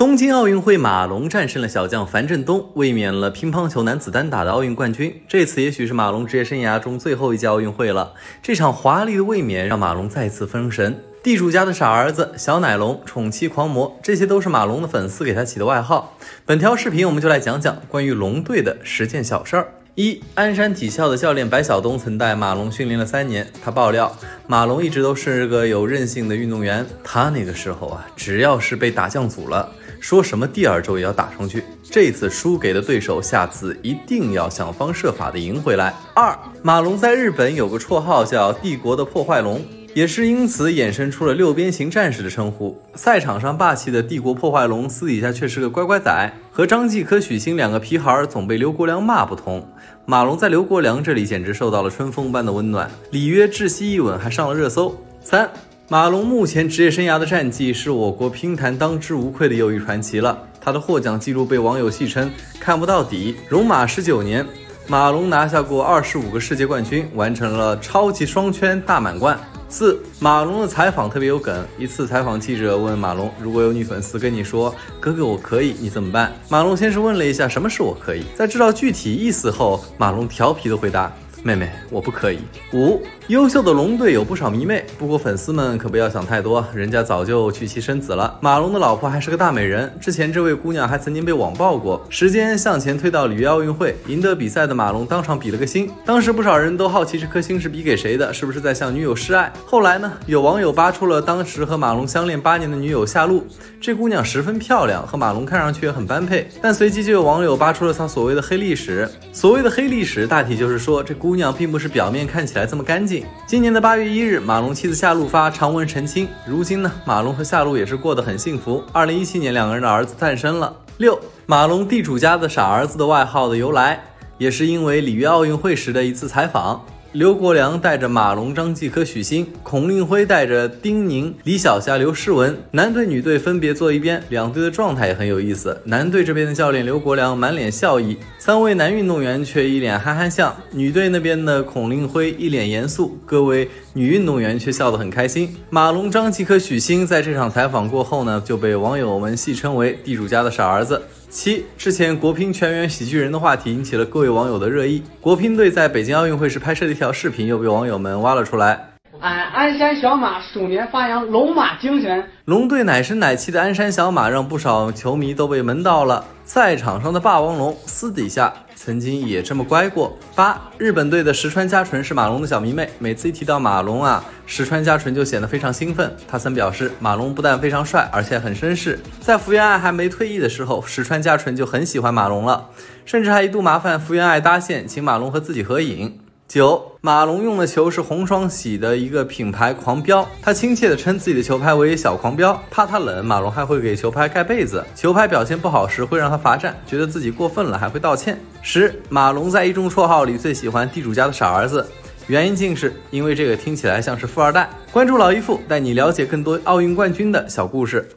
东京奥运会，马龙战胜了小将樊振东，卫冕了乒乓球男子单打的奥运冠军。这次也许是马龙职业生涯中最后一届奥运会了。这场华丽的卫冕让马龙再次封神。地主家的傻儿子、小奶龙、宠妻狂魔，这些都是马龙的粉丝给他起的外号。本条视频我们就来讲讲关于龙队的10件小事儿。一、鞍山体校的教练白晓东曾带马龙训练了3年。他爆料，马龙一直都是个有韧性的运动员。他那个时候啊，只要是被打降组了，说什么第2周也要打上去。这次输给的对手，下次一定要想方设法的赢回来。二、马龙在日本有个绰号叫“帝国的破坏龙”。也是因此衍生出了六边形战士的称呼。赛场上霸气的帝国破坏龙，私底下却是个乖乖仔。和张继科、许昕两个皮孩总被刘国梁骂不同，马龙在刘国梁这里简直受到了春风般的温暖。里约窒息一吻还上了热搜。三、马龙目前职业生涯的战绩是我国乒坛当之无愧的又一传奇了。他的获奖记录被网友戏称看不到底。戎马19年，马龙拿下过25个世界冠军，完成了超级双圈大满贯。四、马龙的采访特别有梗。一次采访记者问马龙，如果有女粉丝跟你说哥哥我可以，你怎么办？马龙先是问了一下什么是我可以，在知道具体意思后，马龙调皮的回答，妹妹我不可以。五、优秀的龙队有不少迷妹，不过粉丝们可不要想太多，人家早就娶妻生子了。马龙的老婆还是个大美人，之前这位姑娘还曾经被网暴过。时间向前推到里约奥运会，赢得比赛的马龙当场比了个心，当时不少人都好奇这颗心是比给谁的，是不是在向女友示爱。后来呢，有网友扒出了当时和马龙相恋8年的女友夏露，这姑娘十分漂亮，和马龙看上去也很般配，但随即就有网友扒出了她所谓的黑历史。所谓的黑历史大体就是说，这姑娘并不是表面看起来这么干净。今年的8月1日，马龙妻子夏露发长文澄清。如今呢，马龙和夏露也是过得很幸福。2017年，两个人的儿子诞生了。六、马龙地主家的傻儿子的外号的由来，也是因为里约奥运会时的一次采访。刘国梁带着马龙、张继科、许昕，孔令辉带着丁宁、李晓霞、刘诗雯，男队女队分别坐一边。两队的状态也很有意思，男队这边的教练刘国梁满脸笑意，3位男运动员却一脸憨憨相，女队那边的孔令辉一脸严肃，各位女运动员却笑得很开心。马龙、张继科、许昕在这场采访过后呢，就被网友们戏称为地主家的傻儿子。七、之前国乒全员喜剧人的话题引起了各位网友的热议。国乒队在北京奥运会时拍摄的一条视频又被网友们挖了出来。鞍山小马鼠年发扬龙马精神，龙队奶声奶气的鞍山小马让不少球迷都被闷到了。赛场上的霸王龙，私底下曾经也这么乖过。八、日本队的石川佳纯是马龙的小迷妹，每次一提到马龙啊，石川佳纯就显得非常兴奋。他曾表示，马龙不但非常帅，而且很绅士。在福原爱还没退役的时候，石川佳纯就很喜欢马龙了，甚至还一度麻烦福原爱搭线，请马龙和自己合影。九、马龙用的球是红双喜的一个品牌狂飙，他亲切地称自己的球拍为小狂飙，怕他冷，马龙还会给球拍盖被子，球拍表现不好时会让他罚站，觉得自己过分了还会道歉。十、马龙在一众绰号里最喜欢地主家的傻儿子，原因竟是因为这个听起来像是富二代。关注老一富，带你了解更多奥运冠军的小故事。